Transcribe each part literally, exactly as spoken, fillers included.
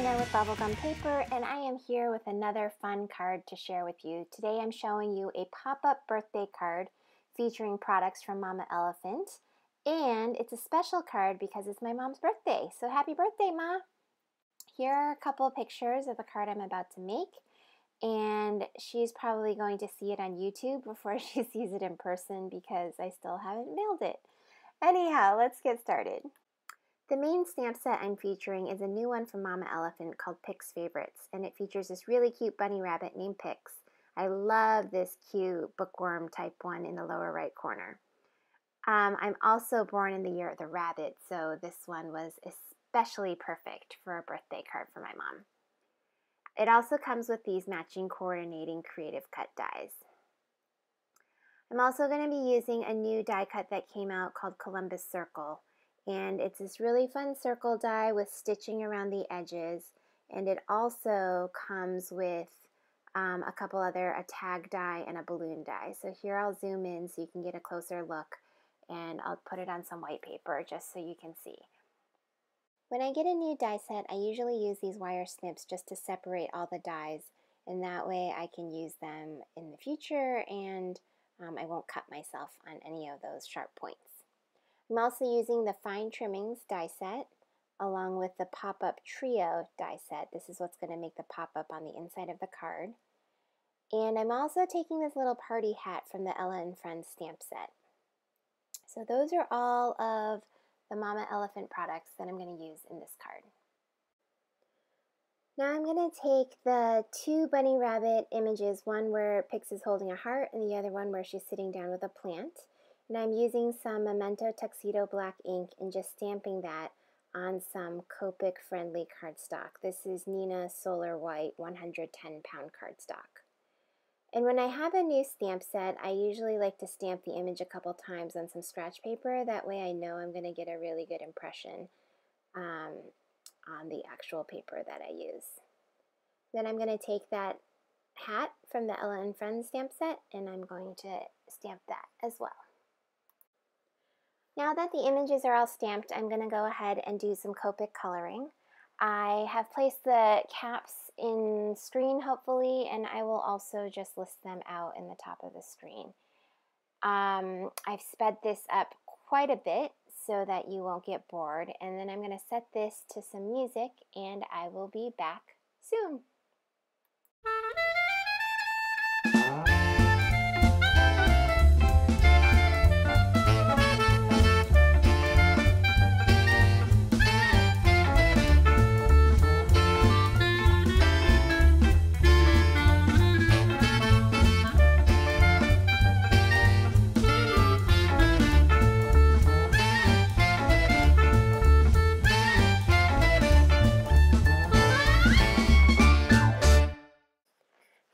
Nina with Bubblegum Paper, and I am here with another fun card to share with you. Today I'm showing you a pop-up birthday card featuring products from Mama Elephant, and it's a special card because it's my mom's birthday. So happy birthday, Ma! Here are a couple of pictures of the card I'm about to make, and she's probably going to see it on YouTube before she sees it in person because I still haven't mailed it. Anyhow, let's get started. The main stamp set I'm featuring is a new one from Mama Elephant called Pix's Favorites, and it features this really cute bunny rabbit named Pix. I love this cute bookworm type one in the lower right corner. Um, I'm also born in the year of the rabbit, so this one was especially perfect for a birthday card for my mom. It also comes with these matching coordinating creative cut dies. I'm also going to be using a new die cut that came out called Columbus Circle. And it's this really fun circle die with stitching around the edges. And it also comes with um, a couple other, a tag die and a balloon die. So here I'll zoom in so you can get a closer look, and I'll put it on some white paper just so you can see. When I get a new die set, I usually use these wire snips just to separate all the dies. And that way I can use them in the future, and um, I won't cut myself on any of those sharp points. I'm also using the Fine Trimmings die set along with the Pop-Up Trio die set. This is what's going to make the pop-up on the inside of the card. And I'm also taking this little party hat from the Ella and Friends stamp set. So those are all of the Mama Elephant products that I'm going to use in this card. Now I'm going to take the two bunny rabbit images, one where Pix is holding a heart and the other one where she's sitting down with a plant. And I'm using some Memento Tuxedo Black ink and just stamping that on some Copic friendly cardstock. This is Nina Solar White one hundred ten pound cardstock. And when I have a new stamp set, I usually like to stamp the image a couple times on some scratch paper. That way I know I'm going to get a really good impression um, on the actual paper that I use. Then I'm going to take that hat from the Ella and Friends stamp set, and I'm going to stamp that as well. Now that the images are all stamped, I'm going to go ahead and do some Copic coloring. I have placed the caps in screen, hopefully, and I will also just list them out in the top of the screen. Um, I've sped this up quite a bit so that you won't get bored, and then I'm going to set this to some music, and I will be back soon.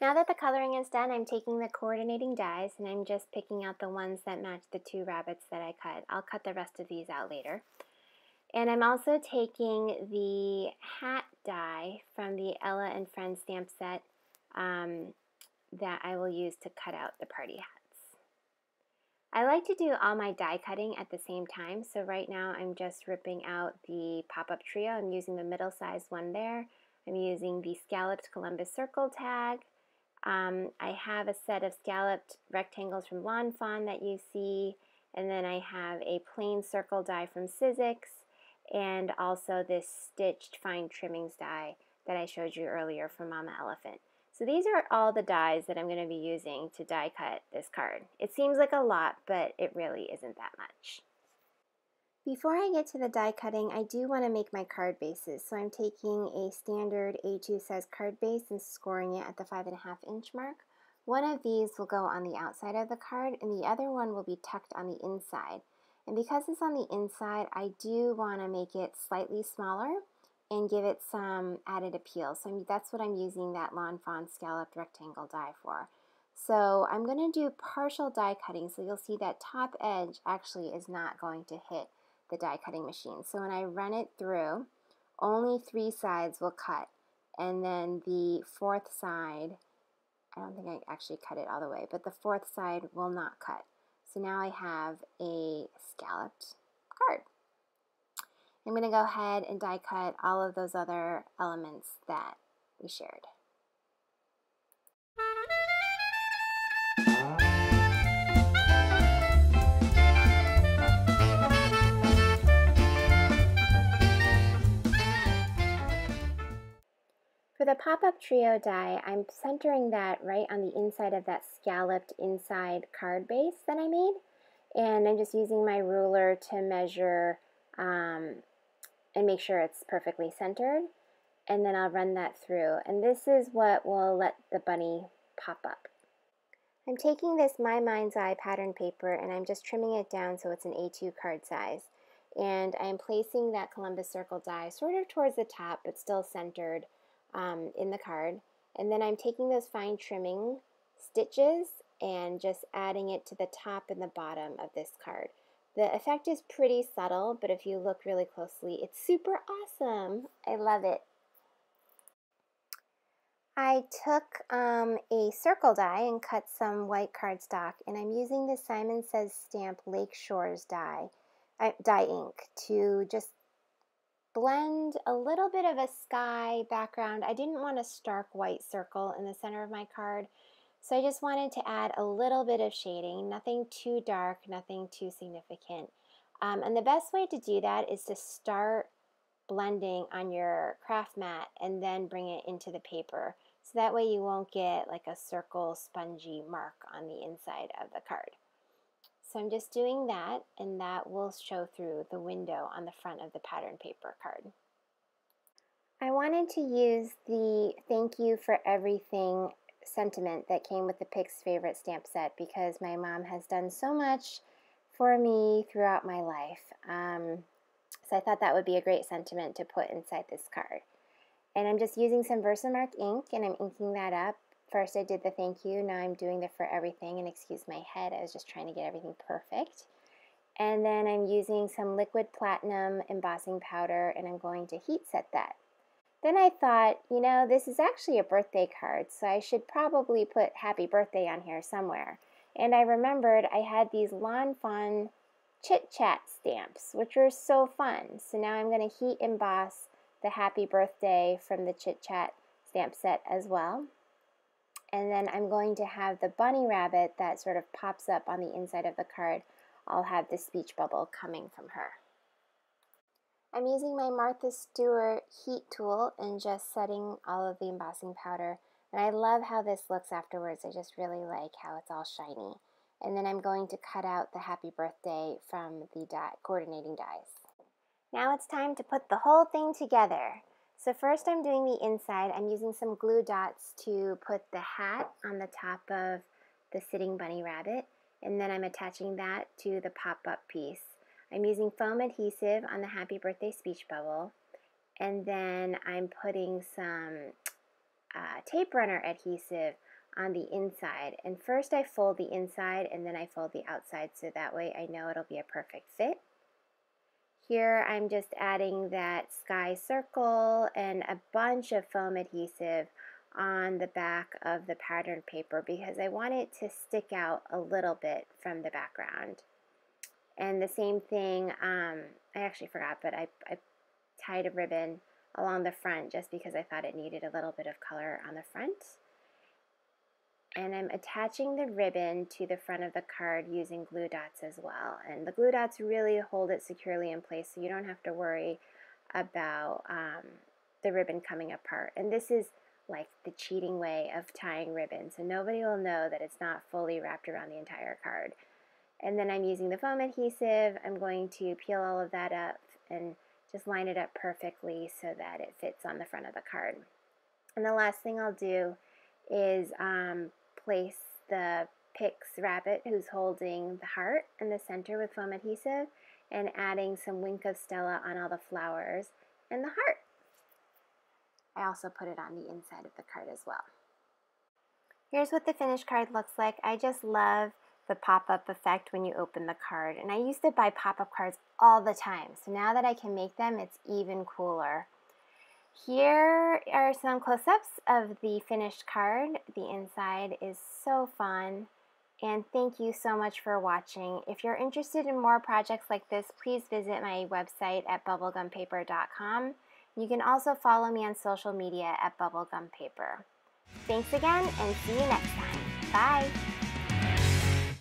Now that the coloring is done, I'm taking the coordinating dies and I'm just picking out the ones that match the two rabbits that I cut. I'll cut the rest of these out later. And I'm also taking the hat die from the Ella and Friends stamp set um, that I will use to cut out the party hats. I like to do all my die cutting at the same time, so right now I'm just ripping out the Pop-Up Trio. I'm using the middle-sized one there. I'm using the scalloped Columbus Circle tag. Um, I have a set of scalloped rectangles from Lawn Fawn that you see, and then I have a plain circle die from Sizzix, and also this stitched Fine Trimmings die that I showed you earlier from Mama Elephant. So these are all the dies that I'm going to be using to die cut this card. It seems like a lot, but it really isn't that much. Before I get to the die cutting, I do want to make my card bases, so I'm taking a standard A two size card base and scoring it at the five and a half inch mark. One of these will go on the outside of the card, and the other one will be tucked on the inside. And because it's on the inside, I do want to make it slightly smaller and give it some added appeal. So that's what I'm using that Lawn Fawn scalloped rectangle die for. So I'm going to do partial die cutting, so you'll see that top edge actually is not going to hit the die cutting machine. So when I run it through, only three sides will cut, and then the fourth side, I don't think I actually cut it all the way, but the fourth side will not cut. So now I have a scalloped card. I'm going to go ahead and die cut all of those other elements that we shared. For the pop-up trio die, I'm centering that right on the inside of that scalloped inside card base that I made, and I'm just using my ruler to measure um, and make sure it's perfectly centered, and then I'll run that through, and this is what will let the bunny pop up. I'm taking this My Mind's Eye pattern paper and I'm just trimming it down so it's an A two card size, and I'm placing that Columbus Circle die sort of towards the top but still centered Um, in the card, and then I'm taking those fine trimming stitches and just adding it to the top and the bottom of this card. The effect is pretty subtle, but if you look really closely, it's super awesome. I love it. I took um, a circle die and cut some white cardstock, and I'm using the Simon Says Stamp Lake Shores die, uh, dye ink to just blend a little bit of a sky background. I didn't want a stark white circle in the center of my card, so I just wanted to add a little bit of shading, nothing too dark, nothing too significant. Um, and the best way to do that is to start blending on your craft mat and then bring it into the paper. So that way you won't get like a circle spongy mark on the inside of the card. So I'm just doing that, and that will show through the window on the front of the pattern paper card. I wanted to use the thank you for everything sentiment that came with the Pix's Favorite stamp set because my mom has done so much for me throughout my life. Um, so I thought that would be a great sentiment to put inside this card. And I'm just using some Versamark ink and I'm inking that up. First I did the thank you, now I'm doing the for everything, and excuse my head, I was just trying to get everything perfect. And then I'm using some liquid platinum embossing powder and I'm going to heat set that. Then I thought, you know, this is actually a birthday card, so I should probably put happy birthday on here somewhere. And I remembered I had these Lawn Fawn Chit Chat stamps, which were so fun. So now I'm going to heat emboss the happy birthday from the Chit Chat stamp set as well. And then I'm going to have the bunny rabbit that sort of pops up on the inside of the card. I'll have the speech bubble coming from her. I'm using my Martha Stewart heat tool and just setting all of the embossing powder. And I love how this looks afterwards. I just really like how it's all shiny. And then I'm going to cut out the happy birthday from the dot coordinating dies. Now it's time to put the whole thing together. So first I'm doing the inside. I'm using some glue dots to put the hat on the top of the sitting bunny rabbit, and then I'm attaching that to the pop-up piece. I'm using foam adhesive on the happy birthday speech bubble, and then I'm putting some uh, tape runner adhesive on the inside. And first I fold the inside and then I fold the outside, so that way I know it'll be a perfect fit. Here I'm just adding that sky circle and a bunch of foam adhesive on the back of the pattern paper because I want it to stick out a little bit from the background. And the same thing, um, I actually forgot, but I, I tied a ribbon along the front just because I thought it needed a little bit of color on the front. And I'm attaching the ribbon to the front of the card using glue dots as well. And the glue dots really hold it securely in place, so you don't have to worry about um, the ribbon coming apart. And this is like the cheating way of tying ribbon, so nobody will know that it's not fully wrapped around the entire card. And then I'm using the foam adhesive. I'm going to peel all of that up and just line it up perfectly so that it fits on the front of the card. And the last thing I'll do is um, place the Pix rabbit who's holding the heart in the center with foam adhesive and adding some Wink of Stella on all the flowers and the heart. I also put it on the inside of the card as well. Here's what the finished card looks like. I just love the pop-up effect when you open the card, and I used to buy pop-up cards all the time, so now that I can make them, it's even cooler. Here are some close-ups of the finished card. The inside is so fun, And thank you so much for watching. If you're interested in more projects like this, please visit my website at bubblegum paper dot com. You can also follow me on social media at bubblegum paper. Thanks again, and see you next time. Bye!